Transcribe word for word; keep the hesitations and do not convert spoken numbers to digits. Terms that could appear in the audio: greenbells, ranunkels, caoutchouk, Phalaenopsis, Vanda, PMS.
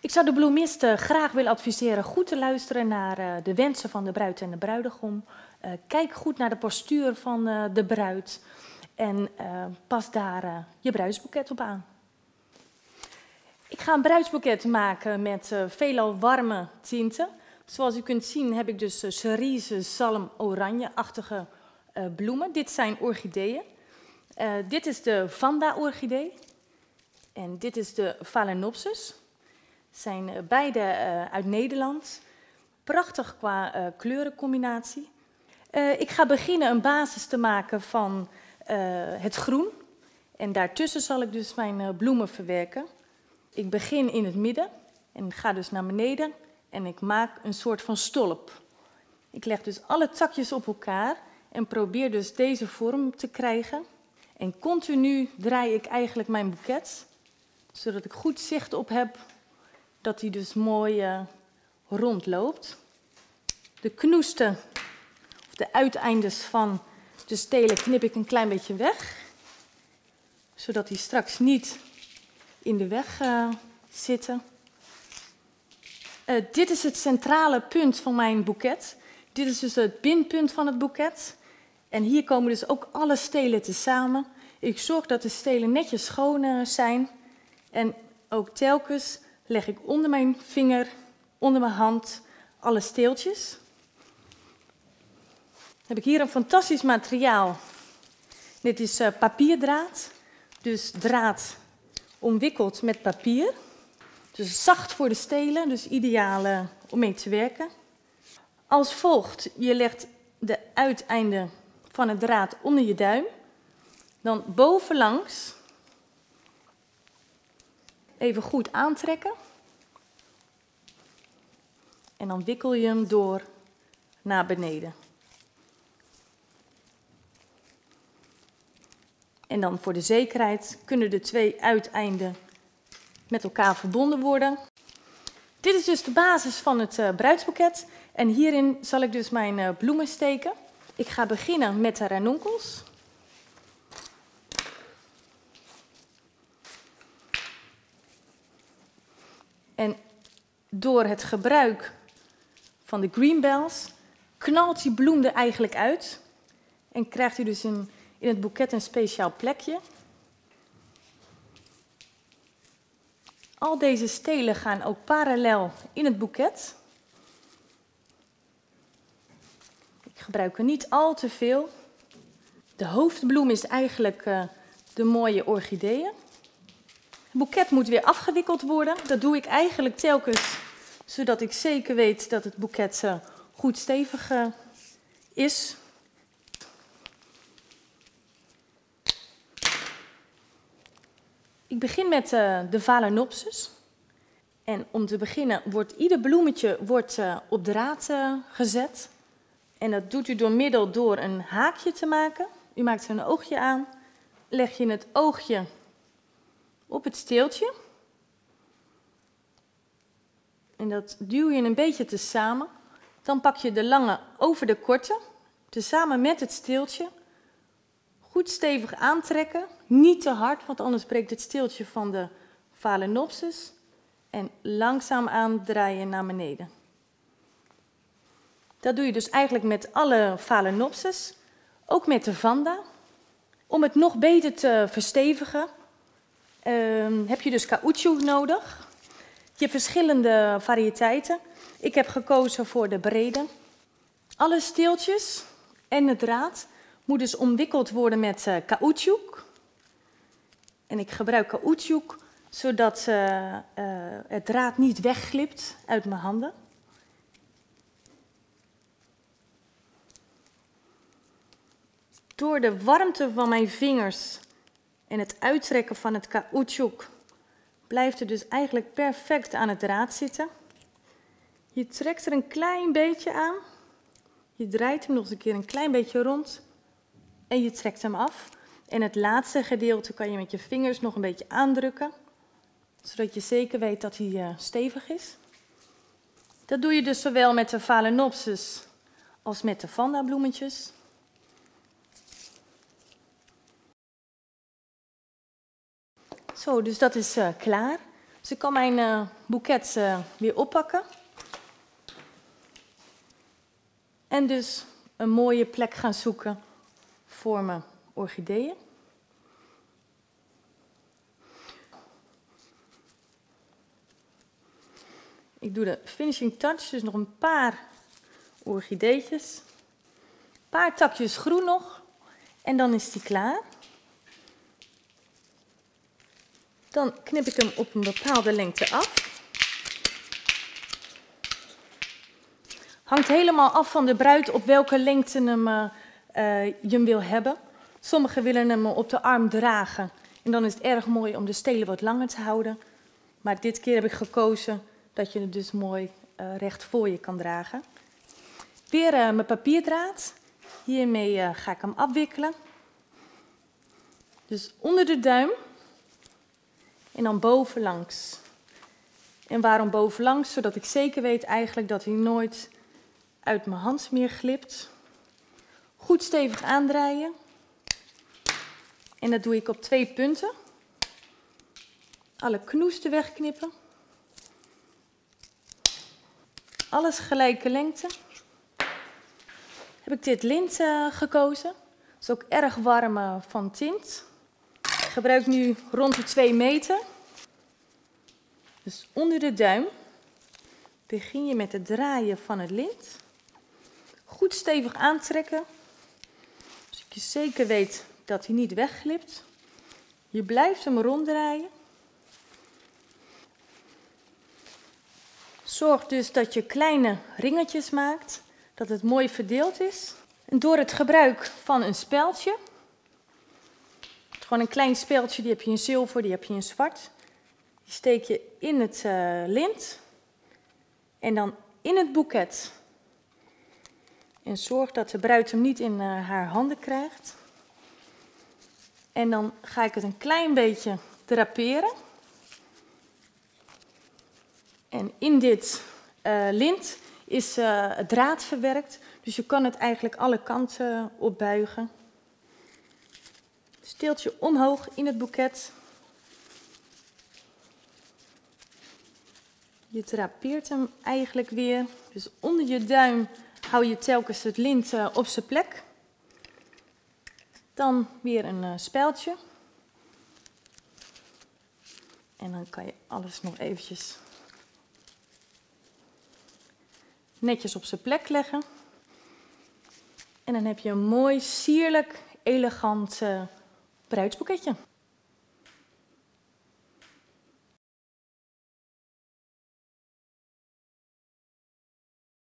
Ik zou de bloemisten graag willen adviseren goed te luisteren naar de wensen van de bruid en de bruidegom. Kijk goed naar de postuur van de bruid en pas daar je bruidsboeket op aan. Ik ga een bruidsboeket maken met veelal warme tinten. Zoals u kunt zien heb ik dus cerise, zalm, oranje-achtige bloemen. Dit zijn orchideeën. Dit is de Vanda-orchidee en dit is de Phalaenopsis. Zijn beide uit Nederland. Prachtig qua kleurencombinatie. Ik ga beginnen een basis te maken van het groen. En daartussen zal ik dus mijn bloemen verwerken. Ik begin in het midden en ga dus naar beneden en ik maak een soort van stolp. Ik leg dus alle takjes op elkaar en probeer dus deze vorm te krijgen. En continu draai ik eigenlijk mijn boeket, zodat ik goed zicht op heb dat hij dus mooi uh, rondloopt. De knoesten, of de uiteindes van de stelen, knip ik een klein beetje weg, zodat die straks niet in de weg uh, zitten. Uh, dit is het centrale punt van mijn boeket. Dit is dus het bindpunt van het boeket. En hier komen dus ook alle stelen tezamen. Ik zorg dat de stelen netjes schoon uh, zijn. En ook telkens leg ik onder mijn vinger, onder mijn hand, alle steeltjes. Dan heb ik hier een fantastisch materiaal. Dit is uh, papierdraad. Dus draad omwikkeld met papier. Dus zacht voor de stelen, dus ideaal uh, om mee te werken. Als volgt, je legt de uiteinden van het draad onder je duim. Dan bovenlangs even goed aantrekken. En dan wikkel je hem door naar beneden. En dan voor de zekerheid kunnen de twee uiteinden met elkaar verbonden worden. Dit is dus de basis van het uh, bruidsboeket. En hierin zal ik dus mijn uh, bloemen steken. Ik ga beginnen met de ranunkels. En door het gebruik van de greenbells knalt die bloem er eigenlijk uit. En krijgt u dus een, in het boeket een speciaal plekje. Al deze stelen gaan ook parallel in het boeket. Ik gebruik er niet al te veel. De hoofdbloem is eigenlijk uh, de mooie orchideeën. Het boeket moet weer afgewikkeld worden. Dat doe ik eigenlijk telkens, zodat ik zeker weet dat het boeket uh, goed stevig uh, is. Ik begin met uh, de Phalaenopsis. En om te beginnen wordt ieder bloemetje wordt, uh, op draad uh, gezet. En dat doet u door middel door een haakje te maken. U maakt er een oogje aan. Leg je het oogje op het steeltje. En dat duw je een beetje tezamen. Dan pak je de lange over de korte. Tezamen met het steeltje. Goed stevig aantrekken, niet te hard, want anders breekt het steeltje van de Phalaenopsis. En langzaam aandraaien naar beneden. Dat doe je dus eigenlijk met alle Phalaenopsis, ook met de Vanda. Om het nog beter te verstevigen eh, heb je dus caoutchouk nodig. Je hebt verschillende variëteiten. Ik heb gekozen voor de brede. Alle steeltjes en de draad moet dus omwikkeld worden met uh, caoutchouk. En ik gebruik caoutchouk zodat uh, uh, het draad niet wegglipt uit mijn handen. Door de warmte van mijn vingers en het uittrekken van het caoutchouk blijft het dus eigenlijk perfect aan het draad zitten. Je trekt er een klein beetje aan. Je draait hem nog eens een keer een klein beetje rond. En je trekt hem af. En het laatste gedeelte kan je met je vingers nog een beetje aandrukken. Zodat je zeker weet dat hij uh, stevig is. Dat doe je dus zowel met de Phalaenopsis als met de Vanda bloemetjes. Zo, dus dat is uh, klaar. Dus ik kan mijn uh, boeket uh, weer oppakken. En dus een mooie plek gaan zoeken voor mijn orchideeën. Ik doe de finishing touch, dus nog een paar orchideetjes. Een paar takjes groen nog en dan is die klaar. Dan knip ik hem op een bepaalde lengte af. Hangt helemaal af van de bruid op welke lengte hem, uh, je hem wil hebben. Sommigen willen hem op de arm dragen. En dan is het erg mooi om de stelen wat langer te houden. Maar dit keer heb ik gekozen dat je het dus mooi uh, recht voor je kan dragen. Weer uh, mijn papierdraad. Hiermee uh, ga ik hem afwikkelen. Dus onder de duim. En dan bovenlangs. En waarom bovenlangs? Zodat ik zeker weet eigenlijk dat hij nooit uit mijn hand meer glipt. Goed stevig aandraaien. En dat doe ik op twee punten. Alle knoesten wegknippen. Alles gelijke lengte. Heb ik dit lint uh, gekozen. Dat is ook erg warm uh, van tint. Ik gebruik nu rond de twee meter. Dus onder de duim begin je met het draaien van het lint. Goed stevig aantrekken. Zodat je zeker weet dat hij niet wegglipt. Je blijft hem ronddraaien. Zorg dus dat je kleine ringetjes maakt. Dat het mooi verdeeld is. En door het gebruik van een speldje. Gewoon een klein speldje, die heb je in zilver, die heb je in zwart. Die steek je in het uh, lint. En dan in het boeket. En zorg dat de bruid hem niet in uh, haar handen krijgt. En dan ga ik het een klein beetje draperen. En in dit uh, lint is uh, draad verwerkt. Dus je kan het eigenlijk alle kanten opbuigen. Steeltje omhoog in het boeket. Je drapeert hem eigenlijk weer. Dus onder je duim hou je telkens het lint op zijn plek. Dan weer een speldje. En dan kan je alles nog eventjes netjes op zijn plek leggen. En dan heb je een mooi, sierlijk, elegant bruidsboeketje.